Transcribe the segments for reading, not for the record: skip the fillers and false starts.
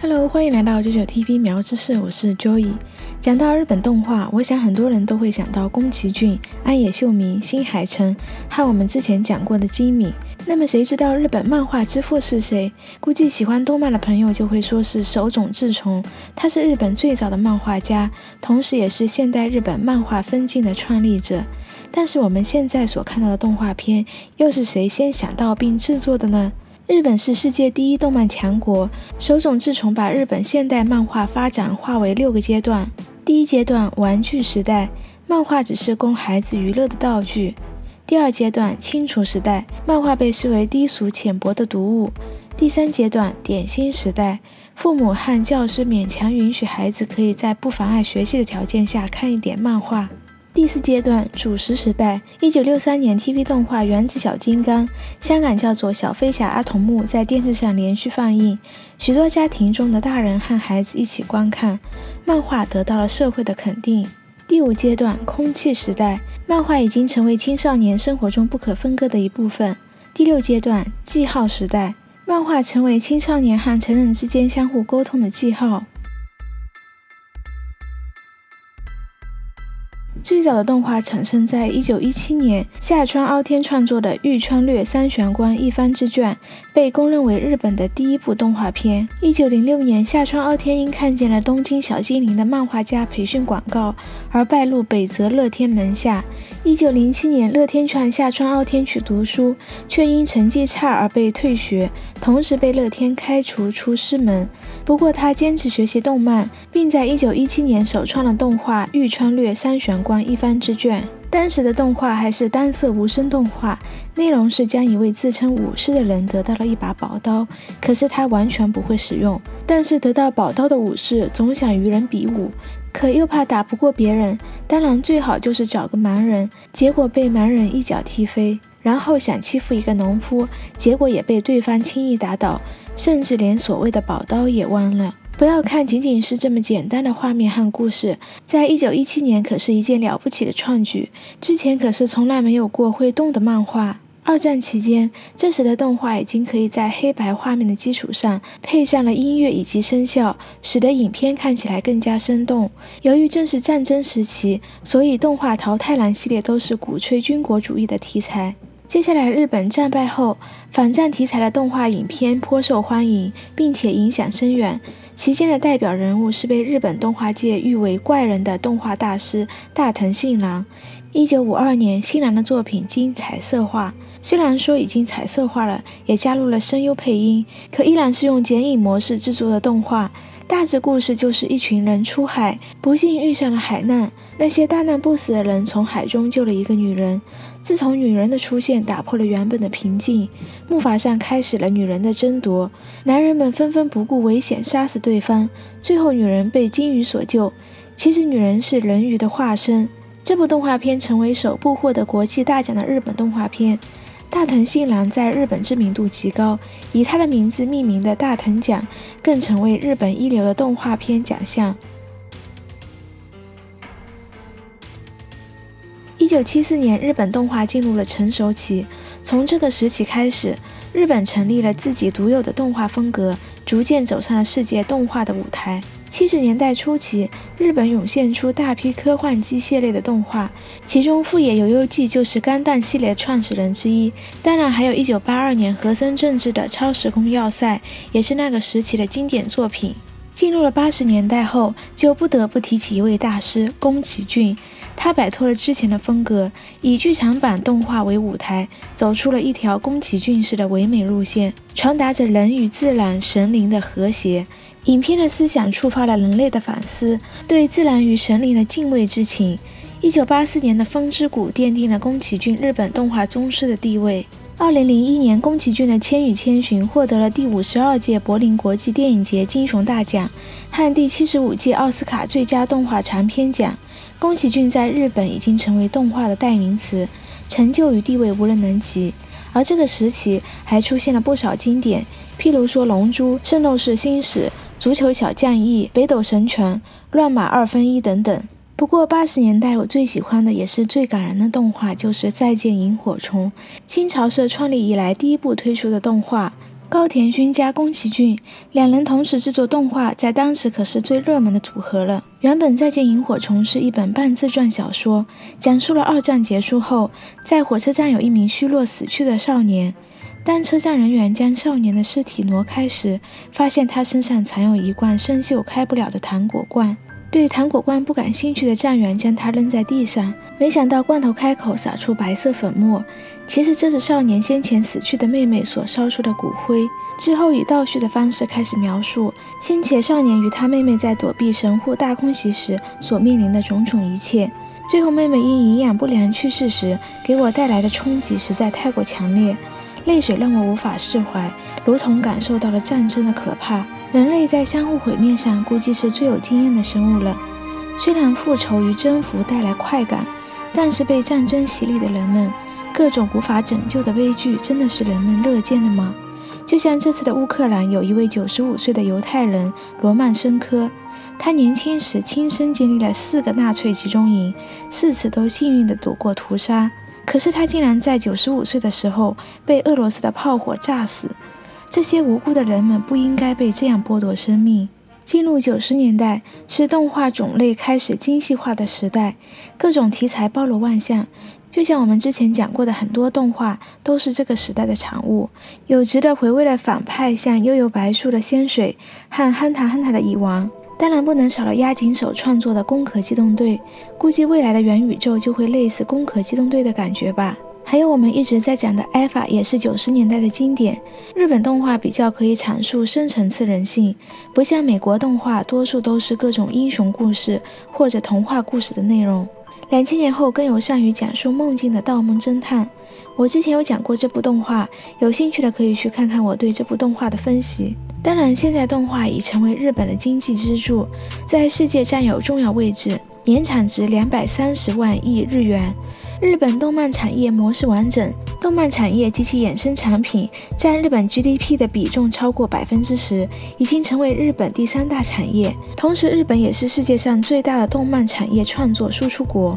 Hello， 欢迎来到99TV 苗知识，我是 Joey。讲到日本动画，我想很多人都会想到宫崎骏、安野秀明、新海诚，还有我们之前讲过的基米。那么谁知道日本漫画之父是谁？估计喜欢动漫的朋友就会说是手冢治虫，他是日本最早的漫画家，同时也是现代日本漫画分镜的创立者。但是我们现在所看到的动画片，又是谁先想到并制作的呢？日本是世界第一动漫强国，手冢治虫把日本现代漫画发展划为6个阶段。第一阶段，玩具时代，漫画只是供孩子娱乐的道具。第二阶段，清除时代，漫画被视为低俗浅薄的读物。第三阶段，点心时代，父母和教师勉强允许孩子可以在不妨碍学习的条件下看一点漫画。第四阶段，主食时代。1963年 TV 动画《原子小金刚》，香港叫做《小飞侠阿童木》，在电视上连续放映，许多家庭中的大人和孩子一起观看，漫画得到了社会的肯定。第5阶段，空气时代，漫画已经成为青少年生活中不可分割的一部分。第6阶段，记号时代，漫画成为青少年和成人之间相互沟通的记号。最早的动画产生在1917年，夏川凹天创作的《玉川略三玄关一番之卷》被公认为日本的第一部动画片。1906年，夏川凹天因看见了东京小精灵的漫画家培训广告而拜入北泽乐天门下。1907年，乐天劝夏川凹天去读书，却因成绩差而被退学，同时被乐天开除出师门。不过他坚持学习动漫，并在1917年首创了动画《玉川略三玄关》一番之卷。当时的动画还是单色无声动画，内容是将一位自称武士的人得到了一把宝刀，可是他完全不会使用。但是得到宝刀的武士总想与人比武，可又怕打不过别人，当然最好就是找个盲人，结果被盲人一脚踢飞。然后想欺负一个农夫，结果也被对方轻易打倒，甚至连所谓的宝刀也忘了。不要看仅是这么简单的画面和故事，在1917年可是一件了不起的创举，之前可是从来没有过会动的漫画。二战期间，这时的动画已经可以在黑白画面的基础上配上了音乐以及声效，使得影片看起来更加生动。由于正是战争时期，所以动画桃太郎系列都是鼓吹军国主义的题材。接下来，日本战败后，反战题材的动画影片颇受欢迎，并且影响深远。其间的代表人物是被日本动画界誉为怪人的动画大师大藤信郎。1952年，信郎的作品经彩色化，虽然说已经彩色化了，也加入了声优配音，可依然是用剪影模式制作的动画。大致故事就是一群人出海，不幸遇上了海难，那些大难不死的人从海中救了一个女人。自从女人的出现打破了原本的平静，木筏上开始了女人的争夺，男人们纷纷不顾危险杀死对方，最后女人被鲸鱼所救，其实女人是人鱼的化身。这部动画片成为首部获得国际大奖的日本动画片。大藤信郎在日本知名度极高，以他的名字命名的大藤奖更成为日本一流的动画片奖项。1974年，日本动画进入了成熟期，从这个时期开始，日本成立了自己独有的动画风格，逐渐走上了世界动画的舞台。70年代初期，日本涌现出大批科幻机械类的动画，其中富野由悠季就是钢弹系列创始人之一，当然还有1982年和森正治的《超时空要塞》，也是那个时期的经典作品。进入了80年代后，就不得不提起一位大师宫崎骏，他摆脱了之前的风格，以剧场版动画为舞台，走出了一条宫崎骏式的唯美路线，传达着人与自然、神灵的和谐。影片的思想触发了人类的反思，对自然与神灵的敬畏之情。1984年的《风之谷》奠定了宫崎骏日本动画宗师的地位。2001年，宫崎骏的《千与千寻》获得了第52届柏林国际电影节金熊大奖和第75届奥斯卡最佳动画长片奖。宫崎骏在日本已经成为动画的代名词，成就与地位无人能及。而这个时期还出现了不少经典，譬如说《龙珠》《圣斗士星矢》《足球小将翼》《北斗神拳》《乱马2分1》等等。不过80年代我最喜欢的也是最感人的动画就是《再见萤火虫》，新潮社创立以来第一部推出的动画。高田勋加宫崎骏两人同时制作动画，在当时可是最热门的组合了。原本《再见萤火虫》是一本半自传小说，讲述了二战结束后，在火车站有一名虚弱死去的少年。当车站人员将少年的尸体挪开时，发现他身上藏有一罐生锈开不了的糖果罐。对糖果罐不感兴趣的站员将它扔在地上，没想到罐头开口洒出白色粉末。其实这是少年先前死去的妹妹所烧出的骨灰。之后以倒叙的方式开始描述先前少年与他妹妹在躲避神户大空袭时所面临的种种一切。最后妹妹因营养不良去世时，给我带来的冲击实在太过强烈，泪水让我无法释怀，如同感受到了战争的可怕。人类在相互毁灭上估计是最有经验的生物了。虽然复仇与征服带来快感，但是被战争洗礼的人们，各种无法拯救的悲剧，真的是人们乐见的吗？就像这次的乌克兰，有一位95岁的犹太人罗曼申科，他年轻时亲身经历了4个纳粹集中营，4次都幸运地躲过屠杀。可是他竟然在95岁的时候被俄罗斯的炮火炸死。这些无辜的人们不应该被这样剥夺生命。进入90年代，是动画种类开始精细化的时代，各种题材包罗万象。就像我们之前讲过的，很多动画都是这个时代的产物。有值得回味的反派，像幽游白书的仙水和憨塔憨塔的蚁王。当然不能少了押井守创作的《攻壳机动队》，估计未来的元宇宙就会类似《攻壳机动队》的感觉吧。还有我们一直在讲的《EVA》也是90年代的经典。日本动画比较可以阐述深层次人性，不像美国动画多数都是各种英雄故事或者童话故事的内容。2000年后更有善于讲述梦境的《盗梦侦探》，我之前有讲过这部动画，有兴趣的可以去看看我对这部动画的分析。当然，现在动画已成为日本的经济支柱，在世界占有重要位置，年产值230万亿日元。日本动漫产业模式完整，动漫产业及其衍生产品占日本 GDP 的比重超过10%，已经成为日本第3大产业。同时，日本也是世界上最大的动漫产业创作输出国。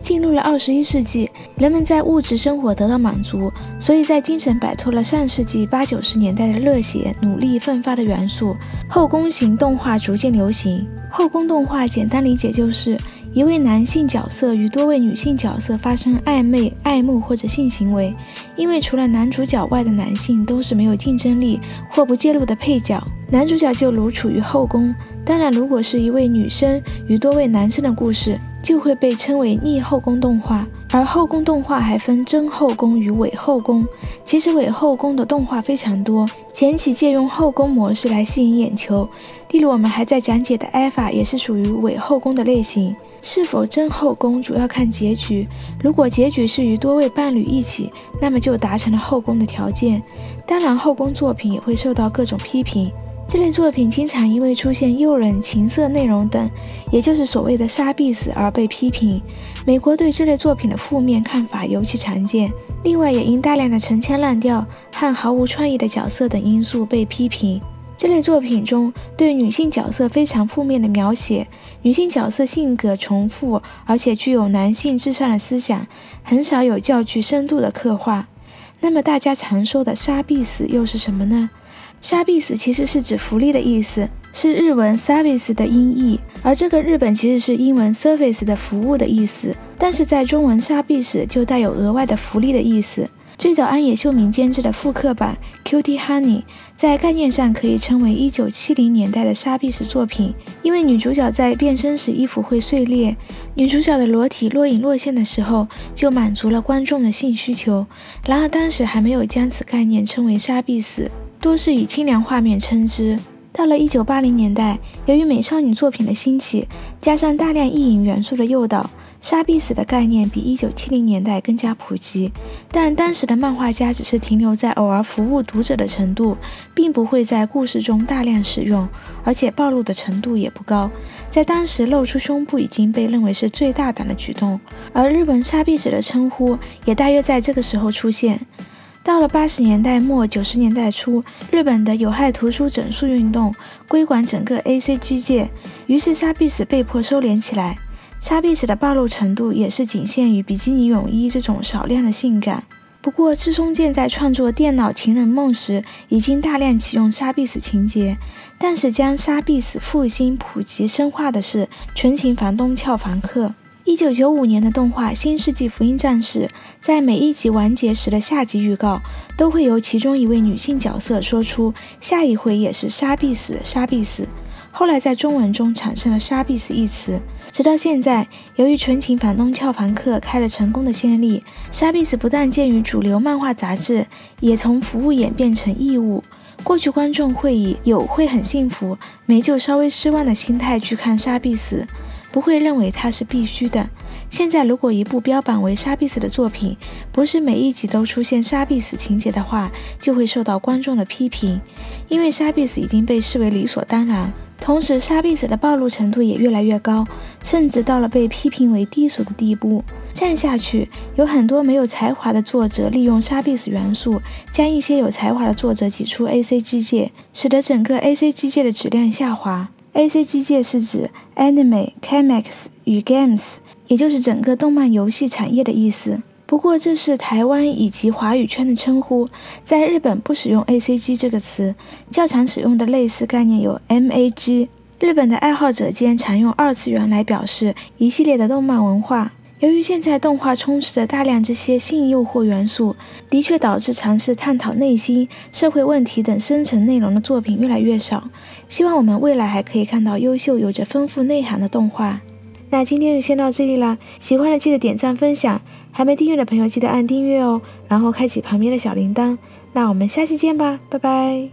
进入了21世纪，人们在物质生活得到满足，所以在精神摆脱了上世纪80、90年代的热血、努力、奋发的元素，后宫型动画逐渐流行。后宫动画简单理解就是一位男性角色与多位女性角色发生暧昧、爱慕或者性行为，因为除了男主角外的男性都是没有竞争力或不介入的配角，男主角就如处于后宫。当然，如果是一位女生与多位男生的故事，就会被称为逆后宫动画。而后宫动画还分真后宫与伪后宫，其实伪后宫的动画非常多，前期借用后宫模式来吸引眼球。例如我们还在讲解的 EVA 也是属于伪后宫的类型。是否真后宫主要看结局，如果结局是与多位伴侣一起，那么就达成了后宫的条件。当然，后宫作品也会受到各种批评，这类作品经常因为出现诱人、情色内容等，也就是所谓的杀必死而被批评。美国对这类作品的负面看法尤其常见，另外也因大量的陈腔滥调和毫无创意的角色等因素被批评。这类作品中对女性角色非常负面的描写，女性角色性格重复，而且具有男性至上的思想，很少有较具深度的刻画。那么大家常说的杀必死又是什么呢？杀必死其实是指福利的意思，是日文 service 的音译，而这个日本其实是英文 service 的服务的意思，但是在中文杀必死就带有额外的福利的意思。最早安野秀明监制的复刻版《Cutie Honey》在概念上可以称为1970年代的杀必死作品，因为女主角在变身时衣服会碎裂，女主角的裸体若隐若现的时候，就满足了观众的性需求。然而当时还没有将此概念称为杀必死，多是以清凉画面称之。到了1980年代，由于美少女作品的兴起，加上大量意淫元素的诱导，杀必死的概念比1970年代更加普及，但当时的漫画家只是停留在偶尔服务读者的程度，并不会在故事中大量使用，而且暴露的程度也不高。在当时，露出胸部已经被认为是最大胆的举动，而日文杀必死的称呼也大约在这个时候出现。到了80年代末、90年代初，日本的有害图书整肃运动规管整个 ACG 界，于是杀必死被迫收敛起来。纱壁纸的暴露程度也是仅限于比基尼泳衣这种少量的性感。不过，志松健在创作《电脑情人梦》时，已经大量启用纱壁纸情节，但是将纱壁纸复兴、普及、深化的是纯情房东俏房客。 1995年的动画《新世纪福音战士》在每一集完结时的下集预告，都会由其中一位女性角色说出“下一回也是沙必死，沙必死”。后来在中文中产生了“沙必死”一词，直到现在，由于纯情房东俏房客开了成功的先例，沙必死不但见于主流漫画杂志，也从服务演变成义务。 过去观众会以有会很幸福，没就稍微失望的心态去看沙必死，不会认为它是必须的。现在如果一部标榜为沙必死的作品，不是每一集都出现沙必死情节的话，就会受到观众的批评，因为沙必死已经被视为理所当然。同时，沙必死的暴露程度也越来越高，甚至到了被批评为低俗的地步。 这样下去，有很多没有才华的作者利用沙必死元素，将一些有才华的作者挤出 ACG 界，使得整个 ACG 界的质量下滑。ACG 界是指 Anime、Comics 与 Games， 也就是整个动漫游戏产业的意思。不过这是台湾以及华语圈的称呼，在日本不使用 ACG 这个词，较常使用的类似概念有 MAG。日本的爱好者间常用二次元来表示一系列的动漫文化。 由于现在动画充斥着大量这些性诱惑元素，的确导致尝试探讨内心、社会问题等深层内容的作品越来越少。希望我们未来还可以看到优秀、有着丰富内涵的动画。那今天就先到这里啦，喜欢的记得点赞分享，还没订阅的朋友记得按订阅哦，然后开启旁边的小铃铛。那我们下期见吧，拜拜。